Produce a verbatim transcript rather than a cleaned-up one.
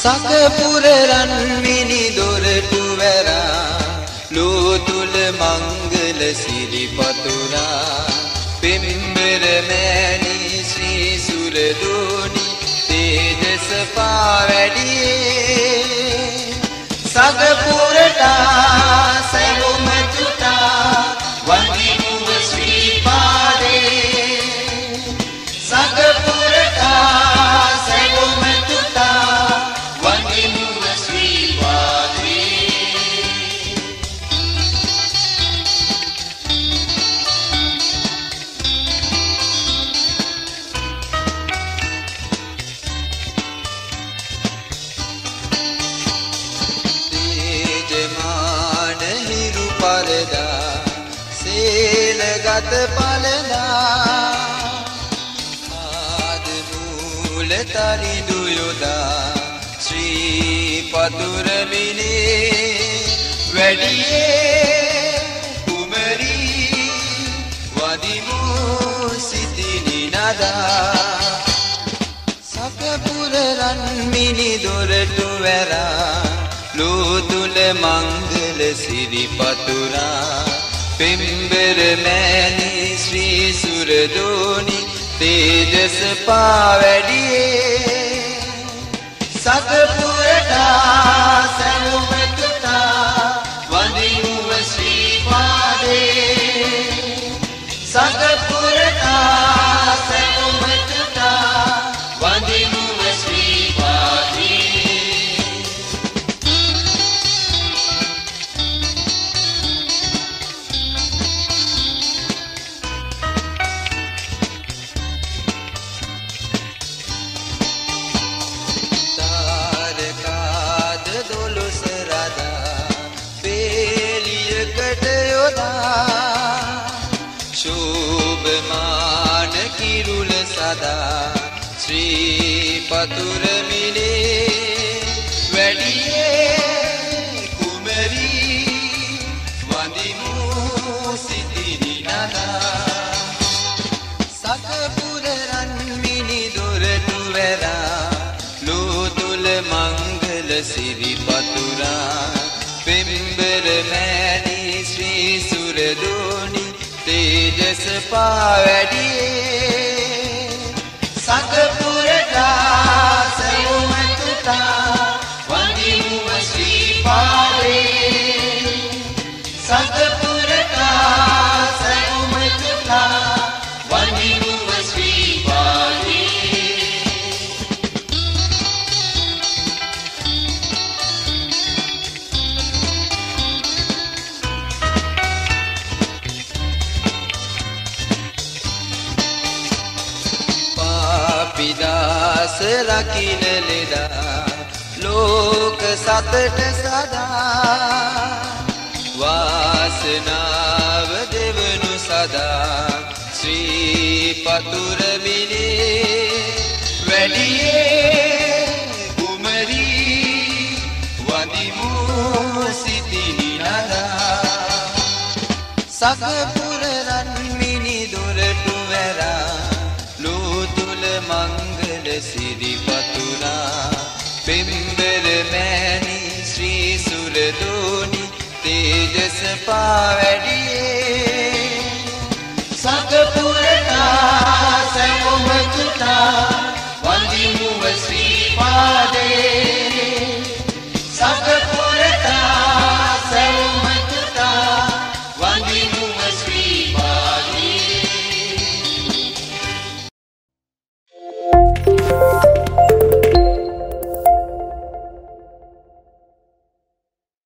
सकपुर रन मिनी दोर टुवेरा लोतुल मंगल सिरि पतुरा पिंबर मैनी श्री सुर दोनी तेजस पावडिये सकपुर टा सगुम जुटा वंगी मुव श्री पादे सकपुर टा सगुम जुटा वंगी मुव श्री पादे तेजमान हिरु परदा सेलगत पलदा तारी दुयोदा श्री पतुर मिनी वैडिये कुमरी वदिमो सितिनी नदा सकपुर रन मिनी दोर टुवेरा लोतुल मंगल सिरि पतुरा पिंबर मैनी श्री सुर दोनी तेजस पावडिये सकपुर टा सगुम जुटा वंदी मुव श्री पादे सकपुर टा सगुम जुटा वंदी मुव श्री पादे शोभमान किरुल सदा श्री पतुर मिनी वैडिये कुमरी वंदिमो सितिनी नदा सकपुर रन मिनी दोर टुवेरा लोतुल मंगल सिरि पतुरा पिंबर मैनी श्री सुर दोनी तेजस पावडिये सकपुर टा सगुम जुटा वंदी मुव श्री पादे सकपुर टा सगुम जुटा वंदी मुव श्री पादे दास रखिन लेदा लोक सतट सदा वासनाव देवनु सदा श्री पतुर मिनी वैडिये कुमरी वदिमो सितिनी नदा सकपुर रन मिनी दोर टुवेरा मंगल सिरि पतुरा पिंबर मैनी श्री सुर दोनी तेजस पावडिये सकपुर टा सगुम जुटा वंदी मुव श्री पादे।